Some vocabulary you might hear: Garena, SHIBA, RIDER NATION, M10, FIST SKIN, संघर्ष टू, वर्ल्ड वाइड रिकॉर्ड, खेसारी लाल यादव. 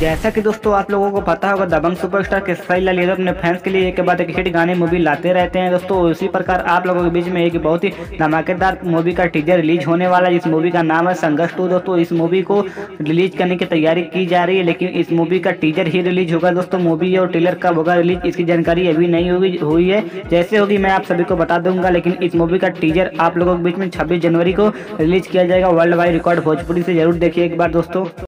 जैसा कि दोस्तों आप लोगों को पता होगा दबंग सुपरस्टार खेसारी लाल यादव अपने फैंस के लिए एक के बाद एक हिट गाने मूवी लाते रहते हैं दोस्तों। उसी प्रकार आप लोगों के बीच में एक बहुत ही धमाकेदार मूवी का टीजर रिलीज होने वाला है। इस मूवी का नाम है संघर्ष टू। दोस्तों इस मूवी को रिलीज करने की तैयारी की जा रही है, लेकिन इस मूवी का टीजर ही रिलीज होगा दोस्तों। मूवी और टीलर कब होगा रिलीज इसकी जानकारी अभी नहीं हुई है, जैसे होगी मैं आप सभी को बता दूंगा। लेकिन इस मूवी का टीजर आप लोगों के बीच में 26 जनवरी को रिलीज किया जाएगा वर्ल्ड वाइड रिकॉर्ड भोजपुरी से। जरूर देखिए एक बार दोस्तों।